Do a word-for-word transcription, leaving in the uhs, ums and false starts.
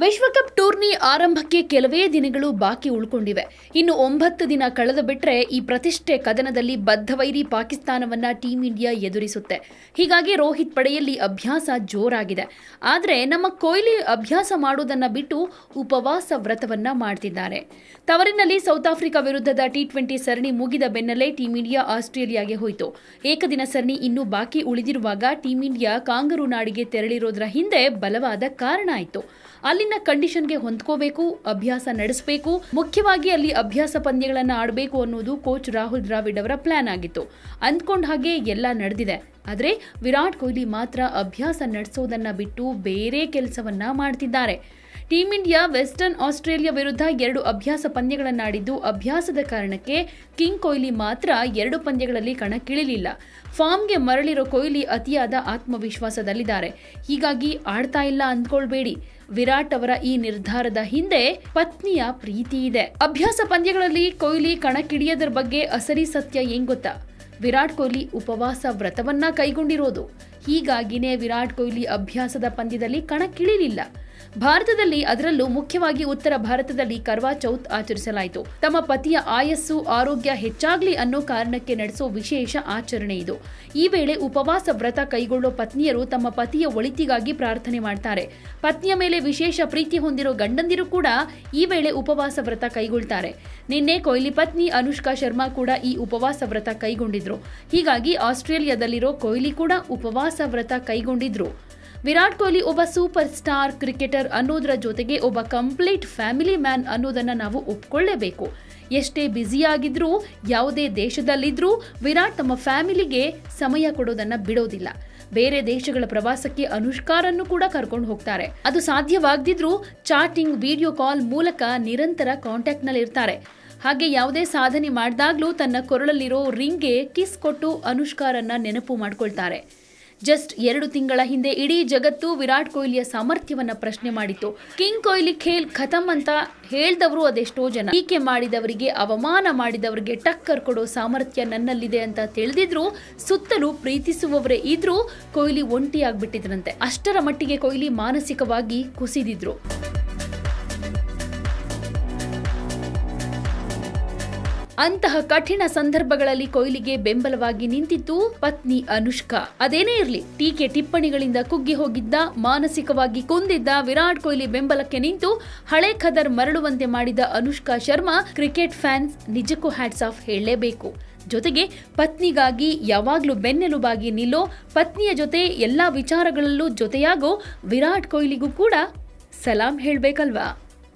विश्व कप टूर्नी आरंभಕ್ಕೆ ಕೆಲವೇ ದಿನಗಳು ಬಾಕಿ ಉಳಿಕೊಂಡಿವೆ. ಇನ್ನು ಒಂಬತ್ತು ದಿನ ಕಳೆದ ಬಿಟ್ಟರೆ ಈ ಪ್ರತಿಷ್ಠೆ ಕದನದಲ್ಲಿ ಬದ್ಧವೈರಿ ಪಾಕಿಸ್ತಾನವನ್ನ ಟೀಮ್ ಇಂಡಿಯಾ ಎದುರಿಸುತ್ತೆ. ಹೀಗಾಗಿ ರೋಹಿತ್ ಪಡೆಯಲ್ಲಿ ಅಭ್ಯಾಸ ಜೋರಾಗಿದೆ. ಆದರೆ ನಮ್ಮ ಕೊಹ್ಲಿ ಅಭ್ಯಾಸ ಮಾಡೋದನ್ನ ಬಿಟ್ಟು ಉಪವಾಸ ವ್ರತವನ್ನ ಮಾಡ್ತಿದ್ದಾರೆ. ತವರಿನಲ್ಲಿ ಸೌತ್ ಆಫ್ರಿಕಾ ವಿರುದ್ಧದ ಟಿ ಟ್ವೆಂಟಿ ಸರಣಿ ಮುಗಿದ ಬೆನ್ನಲ್ಲೇ ಟೀಮ್ ಇಂಡಿಯಾ ಆಸ್ಟ್ರೇಲಿಯಾಗೆ ಹೋಯಿತು. ಏಕದಿನ ಸರಣಿ ಇನ್ನು ಬಾಕಿ ಉಳಿದಿರುವಾಗ ಟೀಮ್ ಇಂಡಿಯಾ ಕಾಂಗರೂ ನಾಡಿಗೆ ತೆರಳಿರೋದರ ಹಿಂದೆ ಬಲವಾದ ಕಾರಣ ಆಯಿತು. ಅಲ್ಲಿನ ಕಂಡೀಷನ್ಗೆ ಹೊಂದ್ಕೋಬೇಕು, ಅಭ್ಯಾಸ ನಡೆಸಬೇಕು, ಮುಖ್ಯವಾಗಿ ಅಲ್ಲಿ ಅಭ್ಯಾಸ ಪಂದ್ಯಗಳನ್ನು ಆಡಬೇಕು ಅನ್ನೋದು ಕೋಚ್ ರಾಹುಲ್ ದ್ರಾವಿಡ್ ಅವರ ಪ್ಲಾನ್ ಆಗಿತ್ತು. ಅಂದ್ಕೊಂಡ ಹಾಗೆ ಎಲ್ಲ ನಡೆದಿದೆ. ಆದರೆ ವಿರಾಟ್ ಕೊಹ್ಲಿ ಮಾತ್ರ ಅಭ್ಯಾಸ ನಡೆಸೋದನ್ನ ಬಿಟ್ಟು ಬೇರೆ ಕೆಲಸವನ್ನ ಮಾಡ್ತಿದ್ದಾರೆ. ಟೀಮ್ ಇಂಡಿಯಾ ವೆಸ್ಟರ್ನ್ ಆಸ್ಟ್ರೇಲಿಯಾ ವಿರುದ್ಧ ಎರಡು ಅಭ್ಯಾಸ ಪಂದ್ಯಗಳನ್ನಾಡಿದ್ದು, ಅಭ್ಯಾಸದ ಕಾರಣಕ್ಕೆ ಕಿಂಗ್ ಕೊಹ್ಲಿ ಮಾತ್ರ ಎರಡು ಪಂದ್ಯಗಳಲ್ಲಿ ಕಣಕ್ಕಿಳಿಲಿಲ್ಲ. ಫಾರ್ಮ್ಗೆ ಮರಳಿರೋ ಕೊಹ್ಲಿ ಅತಿಯಾದ ಆತ್ಮವಿಶ್ವಾಸದಲ್ಲಿದ್ದಾರೆ. ಹೀಗಾಗಿ ಆಡ್ತಾ ಇಲ್ಲ ಅಂದ್ಕೊಳ್ಬೇಡಿ. ವಿರಾಟ್ ಅವರ ಈ ನಿರ್ಧಾರದ ಹಿಂದೆ ಪತ್ನಿಯ ಪ್ರೀತಿ ಇದೆ. ಅಭ್ಯಾಸ ಪಂದ್ಯಗಳಲ್ಲಿ ಕೊಹ್ಲಿ ಕಣಕ್ಕಿಳಿಯೋದ್ರ ಬಗ್ಗೆ ಅಸರಿ ಸತ್ಯ ಏನ್ ಗೊತ್ತಾ? ವಿರಾಟ್ ಕೊಹ್ಲಿ ಉಪವಾಸ ವ್ರತವನ್ನ ಕೈಗೊಂಡಿರೋದು. ಹೀಗಾಗಿನೇ ವಿರಾಟ್ ಕೊಹ್ಲಿ ಅಭ್ಯಾಸದ ಪಂದ್ಯದಲ್ಲಿ ಕಣಕ್ಕಿಳಿಲಿಲ್ಲ. ಭಾರತದಲ್ಲಿ, ಅದರಲ್ಲೂ ಮುಖ್ಯವಾಗಿ ಉತ್ತರ ಭಾರತದಲ್ಲಿ ಕರ್ವಾ ಚೌತ್ ಆಚರಿಸಲಾಯಿತು. ತಮ್ಮ ಪತಿಯ ಆಯಸ್ಸು, ಆರೋಗ್ಯ ಹೆಚ್ಚಾಗ್ಲಿ ಅನ್ನೋ ಕಾರಣಕ್ಕೆ ನಡೆಸೋ ವಿಶೇಷ ಆಚರಣೆ ಇದು. ಈ ವೇಳೆ ಉಪವಾಸ ವ್ರತ ಕೈಗೊಳ್ಳೋ ಪತ್ನಿಯರು ತಮ್ಮ ಪತಿಯ ಒಳಿತಿಗಾಗಿ ಪ್ರಾರ್ಥನೆ ಮಾಡ್ತಾರೆ. ಪತ್ನಿಯ ಮೇಲೆ ವಿಶೇಷ ಪ್ರೀತಿ ಹೊಂದಿರೋ ಗಂಡಂದಿರು ಕೂಡ ಈ ವೇಳೆ ಉಪವಾಸ ವ್ರತ ಕೈಗೊಳ್ತಾರೆ. ನಿನ್ನೆ ಕೊಹ್ಲಿ ಪತ್ನಿ ಅನುಷ್ಕಾ ಶರ್ಮಾ ಕೂಡ ಈ ಉಪವಾಸ ವ್ರತ ಕೈಗೊಂಡಿದ್ರು. ಹೀಗಾಗಿ ಆಸ್ಟ್ರೇಲಿಯಾದಲ್ಲಿರೋ ಕೊಹ್ಲಿ ಕೂಡ ಉಪವಾಸ ವ್ರತ ಕೈಗೊಂಡಿದ್ರು. ವಿರಾಟ್ ಕೊಹ್ಲಿ ಒಬ್ಬ ಸೂಪರ್ ಸ್ಟಾರ್ ಕ್ರಿಕೆಟರ್ ಅನ್ನೋದರ ಜೊತೆಗೆ ಒಬ್ಬ ಕಂಪ್ಲೀಟ್ ಫ್ಯಾಮಿಲಿ ಮ್ಯಾನ್ ಅನ್ನೋದನ್ನು ನಾವು ಒಪ್ಕೊಳ್ಳೇಬೇಕು. ಎಷ್ಟೇ ಬ್ಯುಸಿಯಾಗಿದ್ರೂ, ಯಾವುದೇ ದೇಶದಲ್ಲಿದ್ರೂ ವಿರಾಟ್ ತಮ್ಮ ಫ್ಯಾಮಿಲಿಗೆ ಸಮಯ ಕೊಡೋದನ್ನು ಬಿಡೋದಿಲ್ಲ. ಬೇರೆ ದೇಶಗಳ ಪ್ರವಾಸಕ್ಕೆ ಅನುಷ್ಕಾರನ್ನು ಕೂಡ ಕರ್ಕೊಂಡು ಹೋಗ್ತಾರೆ. ಅದು ಸಾಧ್ಯವಾಗದಿದ್ರೂ ಚಾಟಿಂಗ್, ವಿಡಿಯೋ ಕಾಲ್ ಮೂಲಕ ನಿರಂತರ ಕಾಂಟ್ಯಾಕ್ಟ್ನಲ್ಲಿ ಇರ್ತಾರೆ. ಹಾಗೆ ಯಾವುದೇ ಸಾಧನೆ ಮಾಡಿದಾಗಲೂ ತನ್ನ ಕೊರಳಲ್ಲಿರೋ ರಿಂಗ್ಗೆ ಕಿಸ್ ಕೊಟ್ಟು ಅನುಷ್ಕಾರನ್ನು ನೆನಪು ಮಾಡ್ಕೊಳ್ತಾರೆ. ಜಸ್ಟ್ ಎರಡು ತಿಂಗಳ ಹಿಂದೆ ಇಡೀ ಜಗತ್ತು ವಿರಾಟ್ ಕೊಹ್ಲಿಯ ಸಾಮರ್ಥ್ಯವನ್ನು ಪ್ರಶ್ನೆ ಮಾಡಿತ್ತು. ಕಿಂಗ್ ಕೊಹ್ಲಿ ಖೇಲ್ ಖತಮ್ ಅಂತ ಹೇಳ್ದವರು ಅದೆಷ್ಟೋ ಜನ. ಟೀಕೆ ಮಾಡಿದವರಿಗೆ, ಅವಮಾನ ಮಾಡಿದವರಿಗೆ ಟಕ್ಕರ್ ಕೊಡೋ ಸಾಮರ್ಥ್ಯ ನನ್ನಲ್ಲಿದೆ ಅಂತ ತಿಳಿದಿದ್ರು, ಸುತ್ತಲೂ ಪ್ರೀತಿಸುವವರೇ ಇದ್ರು, ಕೊಹ್ಲಿ ಒಂಟಿಯಾಗ್ಬಿಟ್ಟಿದ್ರಂತೆ. ಅಷ್ಟರ ಮಟ್ಟಿಗೆ ಕೊಹ್ಲಿ ಮಾನಸಿಕವಾಗಿ ಕುಸಿದಿದ್ರು. ಅಂತಹ ಕಠಿಣ ಸಂದರ್ಭಗಳಲ್ಲಿ ಕೊಹ್ಲಿಗೆ ಬೆಂಬಲವಾಗಿ ನಿಂತಿತ್ತು ಪತ್ನಿ ಅನುಷ್ಕಾ. ಅದೇನೇ ಇರಲಿ, ಟೀಕೆ ಟಿಪ್ಪಣಿಗಳಿಂದ ಕುಗ್ಗಿ ಹೋಗಿದ್ದ, ಮಾನಸಿಕವಾಗಿ ಕುಂದಿದ್ದ ವಿರಾಟ್ ಕೊಹ್ಲಿ ಬೆಂಬಲಕ್ಕೆ ನಿಂತು ಹಳೆ ಖದರ್ ಮರಳುವಂತೆ ಮಾಡಿದ ಅನುಷ್ಕಾ ಶರ್ಮಾ ಕ್ರಿಕೆಟ್ ಫ್ಯಾನ್ಸ್ ನಿಜಕ್ಕೂ ಹ್ಯಾಟ್ಸ್ ಆಫ್ ಹೇಳಲೇಬೇಕು. ಜೊತೆಗೆ ಪತ್ನಿಗಾಗಿ ಯಾವಾಗಲೂ ಬೆನ್ನೆಲುಬಾಗಿ ನಿಲ್ಲೋ, ಪತ್ನಿಯ ಜೊತೆ ಎಲ್ಲ ವಿಚಾರಗಳಲ್ಲೂ ಜೊತೆಯಾಗೋ ವಿರಾಟ್ ಕೊಹ್ಲಿಗೂ ಕೂಡ ಸಲಾಂ ಹೇಳಬೇಕಲ್ವಾ?